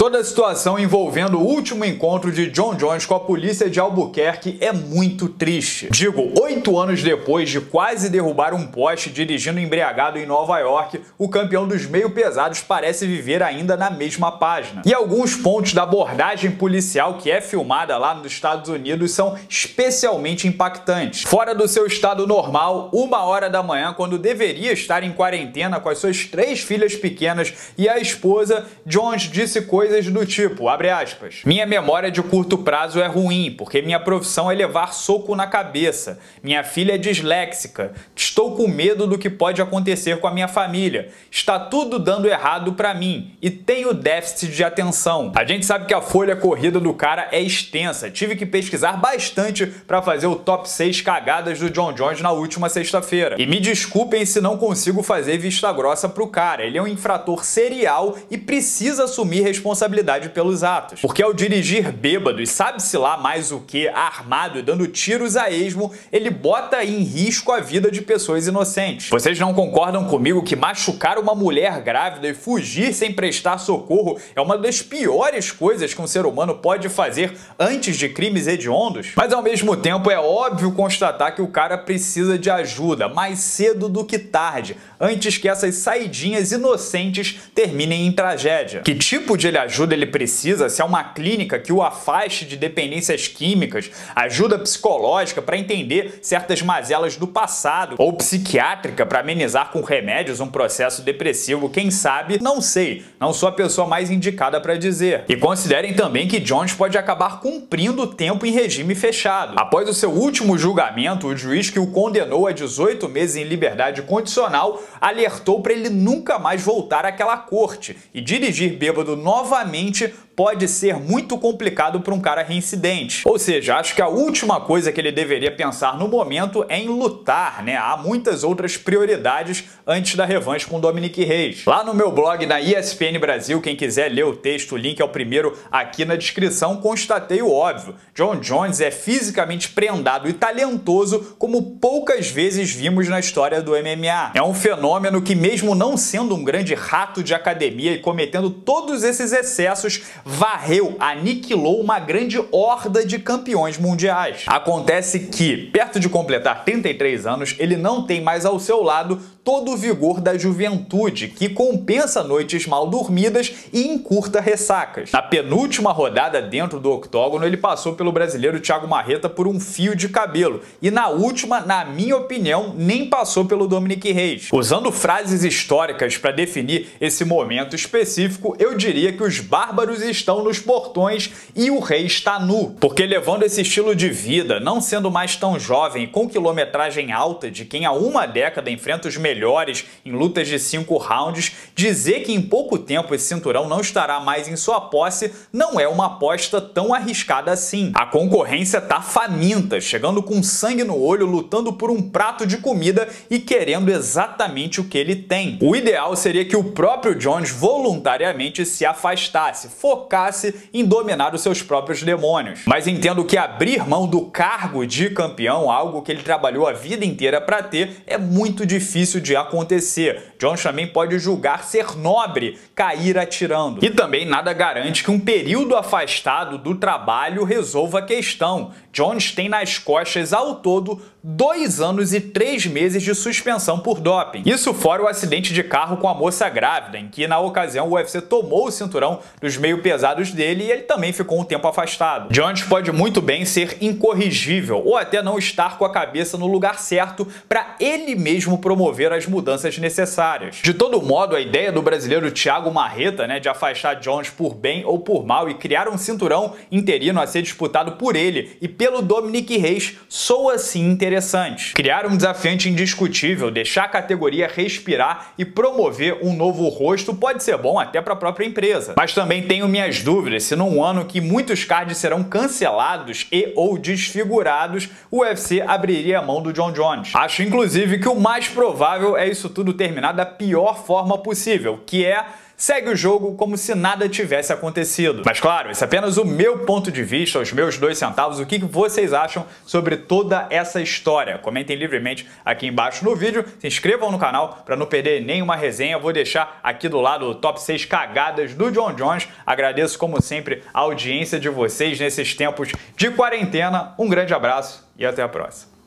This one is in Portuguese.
Toda a situação envolvendo o último encontro de Jon Jones com a polícia de Albuquerque é muito triste. Digo, 8 anos depois de quase derrubar um poste dirigindo embriagado em Nova York, o campeão dos meio pesados parece viver ainda na mesma página. E alguns pontos da abordagem policial que é filmada lá nos Estados Unidos são especialmente impactantes. Fora do seu estado normal, 1h da manhã, quando deveria estar em quarentena com as suas 3 filhas pequenas e a esposa, Jones disse coisas do tipo, abre aspas, minha memória de curto prazo é ruim, porque minha profissão é levar soco na cabeça. Minha filha é disléxica. Estou com medo do que pode acontecer com a minha família. Está tudo dando errado pra mim e tenho déficit de atenção. A gente sabe que a folha corrida do cara é extensa. Tive que pesquisar bastante para fazer o top 6 cagadas do Jon Jones na última sexta-feira. E me desculpem se não consigo fazer vista grossa pro cara. Ele é um infrator serial e precisa assumir responsabilidade pelos atos. Porque ao dirigir bêbado e sabe-se lá mais o que, armado e dando tiros a esmo, ele bota em risco a vida de pessoas inocentes. Vocês não concordam comigo que machucar uma mulher grávida e fugir sem prestar socorro é uma das piores coisas que um ser humano pode fazer antes de crimes hediondos? Mas ao mesmo tempo é óbvio constatar que o cara precisa de ajuda, mais cedo do que tarde, antes que essas saidinhas inocentes terminem em tragédia. Que tipo de ajuda ele precisa, se é uma clínica que o afaste de dependências químicas, ajuda psicológica para entender certas mazelas do passado, ou psiquiátrica para amenizar com remédios um processo depressivo, quem sabe, não sei, não sou a pessoa mais indicada para dizer. E considerem também que Jones pode acabar cumprindo o tempo em regime fechado. Após o seu último julgamento, o juiz que o condenou a 18 meses em liberdade condicional alertou para ele nunca mais voltar àquela corte e dirigir bêbado novamente pode ser muito complicado para um cara reincidente. Ou seja, acho que a última coisa que ele deveria pensar no momento é em lutar, né? Há muitas outras prioridades antes da revanche com o Dominick Reyes. Lá no meu blog, na ESPN Brasil, quem quiser ler o texto, o link é o primeiro aqui na descrição, constatei o óbvio. Jon Jones é fisicamente prendado e talentoso como poucas vezes vimos na história do MMA. É um fenômeno que, mesmo não sendo um grande rato de academia e cometendo todos esses excessos, varreu, aniquilou uma grande horda de campeões mundiais. Acontece que, perto de completar 33 anos, ele não tem mais ao seu lado todo o vigor da juventude, que compensa noites mal dormidas e encurta ressacas. Na penúltima rodada dentro do octógono, ele passou pelo brasileiro Thiago Marreta por um fio de cabelo e na última, na minha opinião, nem passou pelo Dominick Reyes. Usando frases históricas para definir esse momento específico, eu diria que os bárbaros estão nos portões e o rei está nu. Porque levando esse estilo de vida, não sendo mais tão jovem, com quilometragem alta de quem há 1 década enfrenta os melhores em lutas de 5 rounds, dizer que em pouco tempo esse cinturão não estará mais em sua posse não é uma aposta tão arriscada assim. A concorrência tá faminta, chegando com sangue no olho, lutando por um prato de comida e querendo exatamente o que ele tem. O ideal seria que o próprio Jones voluntariamente se afastasse, focasse em dominar os seus próprios demônios. Mas entendo que abrir mão do cargo de campeão, algo que ele trabalhou a vida inteira para ter, é muito difícil de acontecer. Jones também pode julgar ser nobre, cair atirando. E também nada garante que um período afastado do trabalho resolva a questão. Jones tem nas costas ao todo 2 anos e 3 meses de suspensão por doping. Isso fora o acidente de carro com a moça grávida, em que na ocasião o UFC tomou o cinturão dos meio pesados dele e ele também ficou um tempo afastado. Jones pode muito bem ser incorrigível ou até não estar com a cabeça no lugar certo para ele mesmo promover as mudanças necessárias. De todo modo, a ideia do brasileiro Thiago Marreta, né, de afastar Jones por bem ou por mal e criar um cinturão interino a ser disputado por ele e pelo Dominick Reyes soa assim interessante. Criar um desafiante indiscutível, deixar a categoria respirar e promover um novo rosto pode ser bom até para a própria empresa. Mas também tenho minhas dúvidas se num ano que muitos cards serão cancelados e ou desfigurados, o UFC abriria a mão do Jon Jones. Acho inclusive que o mais provável é isso tudo terminar da pior forma possível, que é segue o jogo como se nada tivesse acontecido. Mas claro, esse é apenas o meu ponto de vista, os meus 2 centavos, o que vocês acham sobre toda essa história? Comentem livremente aqui embaixo no vídeo, se inscrevam no canal para não perder nenhuma resenha, vou deixar aqui do lado o top 6 cagadas do Jon Jones, agradeço como sempre a audiência de vocês nesses tempos de quarentena, um grande abraço e até a próxima.